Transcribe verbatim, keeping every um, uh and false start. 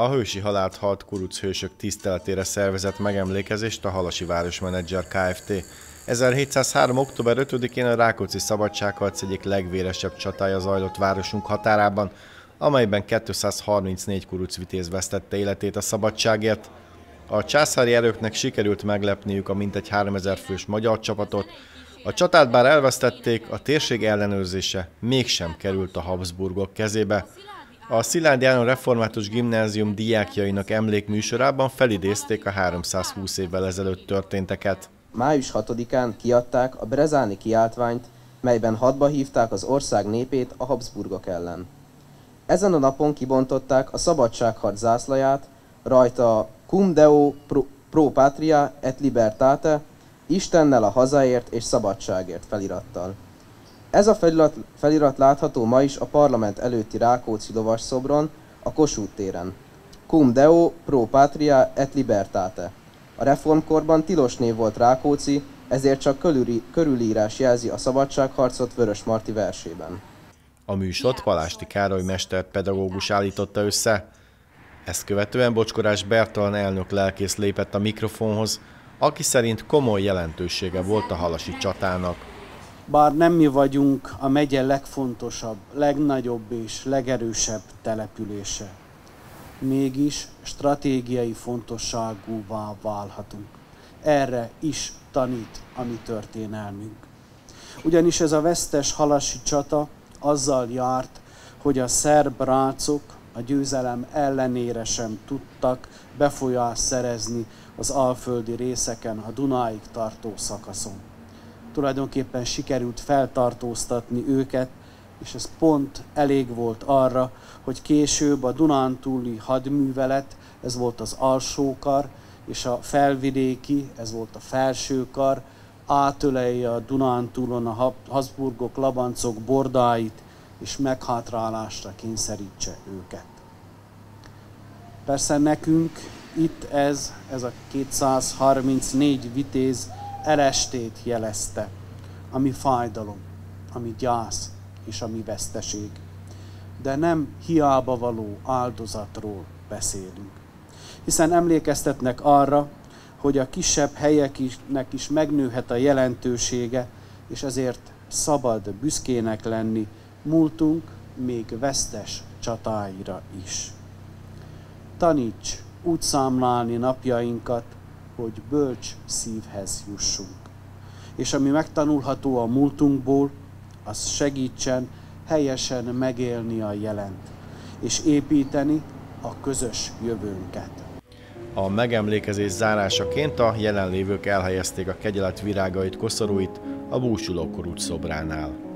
A hősi halált halt kuruc hősök tiszteletére szervezett megemlékezést a Halasi Városmenedzser Kft. ezerhétszázhárom október ötödikén a Rákóczi szabadságharc egyik legvéresebb csatája zajlott városunk határában, amelyben kétszázharmincnégy kuruc vitéz vesztette életét a szabadságért. A császári erőknek sikerült meglepniük a mintegy háromezer fős magyar csapatot, a csatát bár elvesztették, a térség ellenőrzése mégsem került a Habsburgok kezébe. A Szilády Áron Református Gimnázium diákjainak emlékműsorában felidézték a háromszázhúsz évvel ezelőtt történteket. május hatodikán kiadták a Brezáni kiáltványt, melyben hadba hívták az ország népét a Habsburgok ellen. Ezen a napon kibontották a szabadságharc zászlaját, rajta Cum Deo Pro Patria et Libertate, Istennel a hazáért és szabadságért felirattal. Ez a felirat, felirat látható ma is a parlament előtti Rákóczi lovasszobron, a Kossuth téren. Cum Deo Pro Patria et Libertate. A reformkorban tilos név volt Rákóczi, ezért csak körüli, körülírás jelzi a szabadságharcot Vörösmarty versében. A műsort Palásti Károly mesterpedagógus állította össze. Ezt követően Bocskorás Bertalan elnök lelkész lépett a mikrofonhoz, aki szerint komoly jelentősége volt a halasi csatának. Bár nem mi vagyunk a megye legfontosabb, legnagyobb és legerősebb települése, mégis stratégiai fontosságúvá válhatunk. Erre is tanít a mi történelmünk. Ugyanis ez a vesztes halasi csata azzal járt, hogy a szerb rácok a győzelem ellenére sem tudtak befolyást szerezni az alföldi részeken, a Dunáig tartó szakaszon. Tulajdonképpen sikerült feltartóztatni őket, és ez pont elég volt arra, hogy később a dunántúli hadművelet, ez volt az alsókar, és a felvidéki, ez volt a felsőkar, átölelje a Dunántúlon a Habsburgok, labancok bordáit, és meghátrálásra kényszerítse őket. Persze nekünk itt ez, ez a kétszázharmincnégy vitéz elestét jelezte, ami fájdalom, ami gyász és ami veszteség. De nem hiába való áldozatról beszélünk. Hiszen emlékeztetnek arra, hogy a kisebb helyeknek is megnőhet a jelentősége, és ezért szabad büszkének lenni múltunk még vesztes csatáira is. Taníts úgy számlálni napjainkat, hogy bölcs szívhez jussunk. És ami megtanulható a múltunkból, az segítsen helyesen megélni a jelent, és építeni a közös jövőnket. A megemlékezés zárásaként a jelenlévők elhelyezték a kegyelet virágait, koszorúit a Búsuló kuruc szobránál.